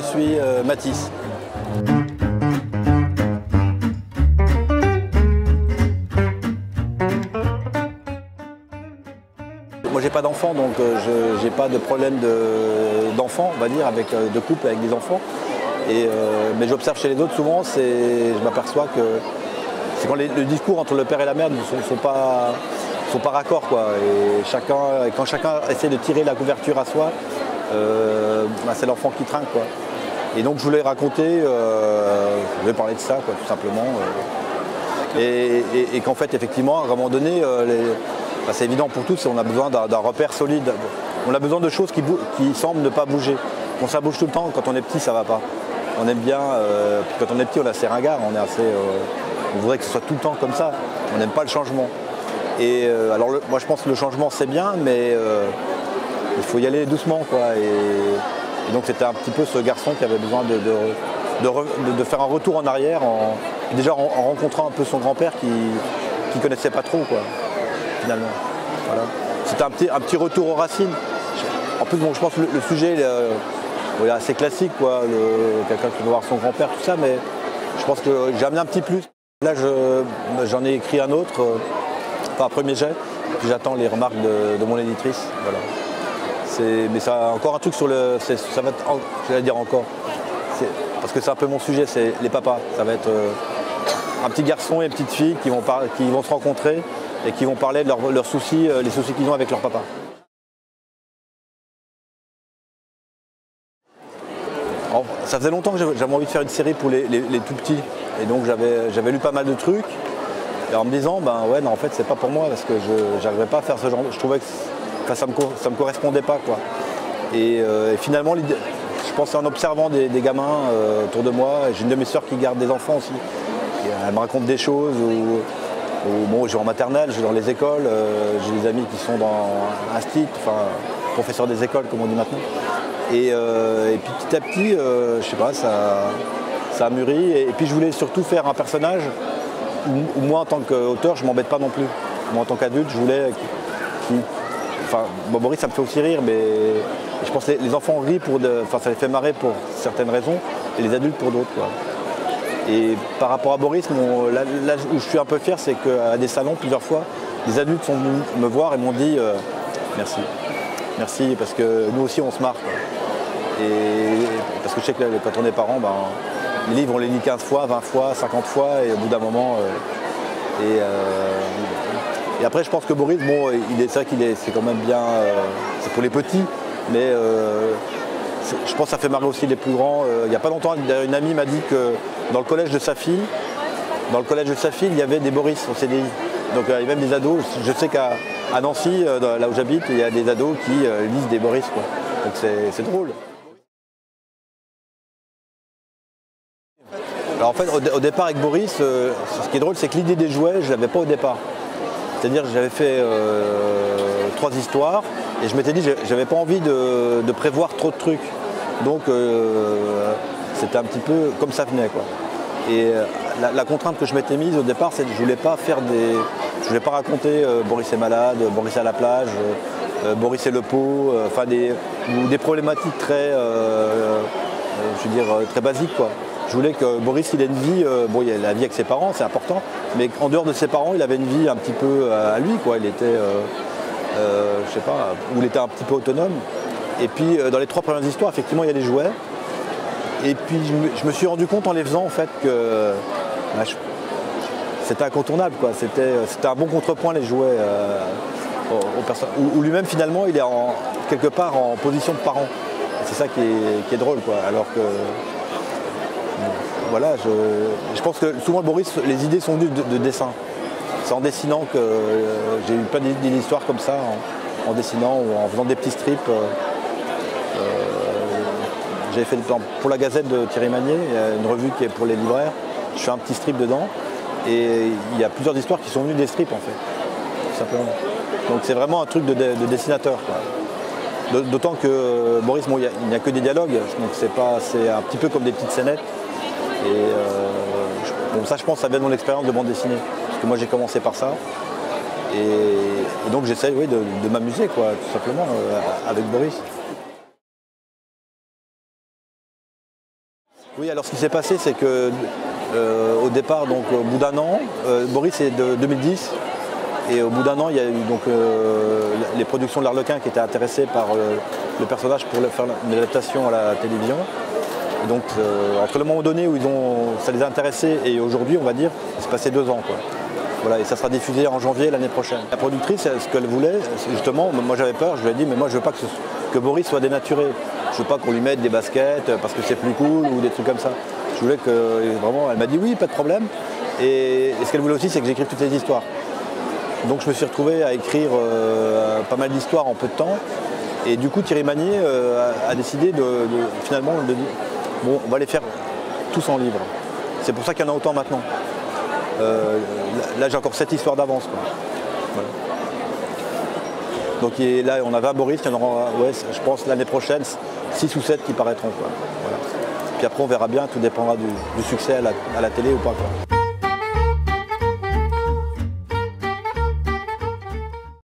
je suis Mathis. Moi, j'ai pas d'enfant, donc je n'ai pas de problème d'enfant, on va dire, avec, de couple avec des enfants. Et, mais j'observe chez les autres souvent, je m'aperçois que c'est quand le discours entre le père et la mère ne sont pas raccords, quoi. Et quand chacun essaie de tirer la couverture à soi, bah, c'est l'enfant qui trinque, quoi. Et donc je voulais raconter, je vais parler de ça, quoi, tout simplement. Et qu'en fait, effectivement, à un moment donné, bah, c'est évident pour tous, on a besoin d'un repère solide. On a besoin de choses qui semblent ne pas bouger. Bon, ça bouge tout le temps, quand on est petit ça va pas. On aime bien, quand on est petit on est assez ringard, on est assez, on voudrait que ce soit tout le temps comme ça, on n'aime pas le changement. Et alors moi je pense que le changement c'est bien, mais il faut y aller doucement, quoi. Et donc c'était un petit peu ce garçon qui avait besoin de faire un retour en arrière, déjà en rencontrant un peu son grand-père qui connaissait pas trop, quoi, finalement. Voilà. C'était un petit retour aux racines. En plus bon, je pense que le sujet est assez classique, quoi, quelqu'un qui veut voir son grand-père, tout ça, mais je pense que j'ai amené un petit plus. Là, j'en ai écrit un autre, enfin un premier jet, puis j'attends les remarques de mon éditrice. Voilà. Mais ça, encore un truc sur le... Ça va être... J'allais dire encore. Parce que c'est un peu mon sujet, c'est les papas. Ça va être un petit garçon et une petite fille qui vont se rencontrer et qui vont parler de leurs soucis, les soucis qu'ils ont avec leur papa. Ça faisait longtemps que j'avais envie de faire une série pour les tout petits, et donc j'avais lu pas mal de trucs, et en me disant ben ouais non, en fait c'est pas pour moi, parce que je n'arrivais pas à faire ce genre, je trouvais que ça me correspondait pas, quoi. Et finalement je pense en observant des gamins autour de moi, j'ai une de mes sœurs qui garde des enfants aussi, et elle me raconte des choses, ou bon, je vais en maternelle, je vais dans les écoles, j'ai des amis qui sont dans un stit, enfin professeur des écoles comme on dit maintenant. Et puis petit à petit, je sais pas, ça a mûri. Et puis je voulais surtout faire un personnage où moi en tant qu'auteur, je m'embête pas non plus. Moi en tant qu'adulte, je voulais... Enfin, bon, Boris, ça me fait aussi rire, mais je pense que les enfants rient pour... Enfin, ça les fait marrer pour certaines raisons, et les adultes pour d'autres, quoi. Et par rapport à Boris, là où je suis un peu fier, c'est qu'à des salons, plusieurs fois, des adultes sont venus me voir et m'ont dit merci. Merci, parce que nous aussi on se marre, quoi. Et parce que je sais que quand on est parents, ben, les livres on les lit 15 fois, 20 fois, 50 fois, et au bout d'un moment... et après je pense que Boris, bon, c'est quand même bien... c'est pour les petits, mais je pense que ça fait marrer aussi les plus grands. Il n'y a pas longtemps, une amie m'a dit que dans le collège de sa fille, il y avait des Boris au CDI. Donc il y a même des ados, je sais qu'à Nancy, là où j'habite, il y a des ados qui lisent des Boris, quoi. Donc c'est drôle. Alors en fait, au départ avec Boris, ce qui est drôle, c'est que l'idée des jouets, je ne l'avais pas au départ. C'est-à-dire que j'avais fait 3 histoires, et je m'étais dit que je n'avais pas envie de prévoir trop de trucs. Donc c'était un petit peu comme ça venait, quoi. Et la contrainte que je m'étais mise au départ, c'est que je ne voulais pas faire je voulais pas raconter Boris est malade, Boris est à la plage, Boris est le pot, enfin des problématiques très, je veux dire, très basiques, quoi. Je voulais que Boris, il ait une vie, bon, il a la vie avec ses parents, c'est important, mais en dehors de ses parents, il avait une vie un petit peu à lui, quoi. Il était, je sais pas, où il était un petit peu autonome. Et puis dans les 3 premières histoires, effectivement, il y a les jouets. Et puis je me suis rendu compte en les faisant, en fait, que bah, c'était incontournable, quoi. C'était un bon contrepoint, les jouets, aux personnes. Ou lui-même, finalement, il est quelque part en position de parent. C'est ça qui est drôle, quoi. Alors que, voilà, je pense que souvent, Boris, les idées sont venues de dessin. C'est en dessinant que j'ai eu plein d'histoires comme ça, en dessinant ou en faisant des petits strips. J'avais fait pour la Gazette de Thierry Magnier, une revue qui est pour les libraires. Je fais un petit strip dedans, et il y a plusieurs histoires qui sont venues des strips, en fait, tout simplement. Donc c'est vraiment un truc de dessinateur, quoi. D'autant que Boris, bon, il n'y a que des dialogues, donc c'est un petit peu comme des petites scénettes. Et bon, ça, je pense, ça vient de mon expérience de bande dessinée, parce que moi j'ai commencé par ça, et donc j'essaie, oui, de m'amuser, quoi, tout simplement, avec Boris. Oui, alors ce qui s'est passé, c'est que au départ, donc au bout d'un an, Boris est de 2010, et au bout d'un an, il y a eu donc les productions de l'Arlequin qui étaient intéressées par le personnage pour faire une adaptation à la télévision. Et donc entre le moment donné où ça les a intéressés et aujourd'hui, on va dire, il s'est passé 2 ans, quoi. Voilà, et ça sera diffusé en janvier l'année prochaine. La productrice, ce qu'elle voulait, justement, moi j'avais peur, je lui ai dit, mais moi je veux pas que Boris soit dénaturé. Je veux pas qu'on lui mette des baskets parce que c'est plus cool ou des trucs comme ça. Je voulais que, vraiment, elle m'a dit oui, pas de problème. Et ce qu'elle voulait aussi, c'est que j'écrive toutes les histoires. Donc je me suis retrouvé à écrire pas mal d'histoires en peu de temps. Et du coup, Thierry Magnier a décidé finalement de dire, bon, on va les faire tous en livre. C'est pour ça qu'il y en a autant maintenant. Là j'ai encore 7 histoires d'avance, voilà. Donc là on a 20 Boris, il y en aura, ouais, je pense l'année prochaine 6 ou 7 qui paraîtront, quoi. Voilà. Puis après on verra bien, tout dépendra du succès à la télé ou pas, quoi.